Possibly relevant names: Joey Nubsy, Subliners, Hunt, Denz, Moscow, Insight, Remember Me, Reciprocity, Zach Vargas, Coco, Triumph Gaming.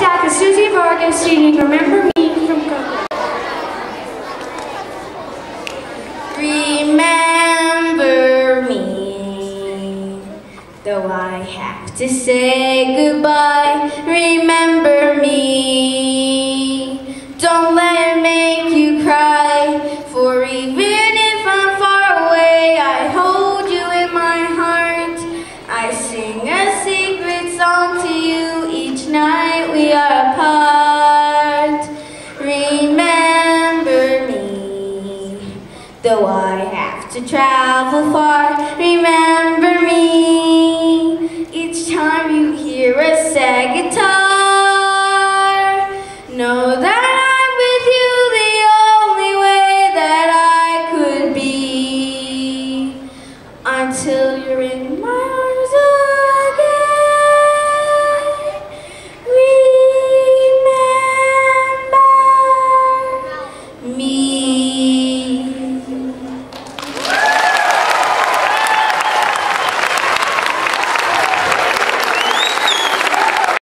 Zach and Susie Vargas singing Remember Me from Coco. Remember me, though I have to say goodbye. Remember me, don't let it make you cry. For even if I'm far away, I hold you in my heart. I sing a secret song to you each night we are apart. Remember me, though I have to travel far. Remember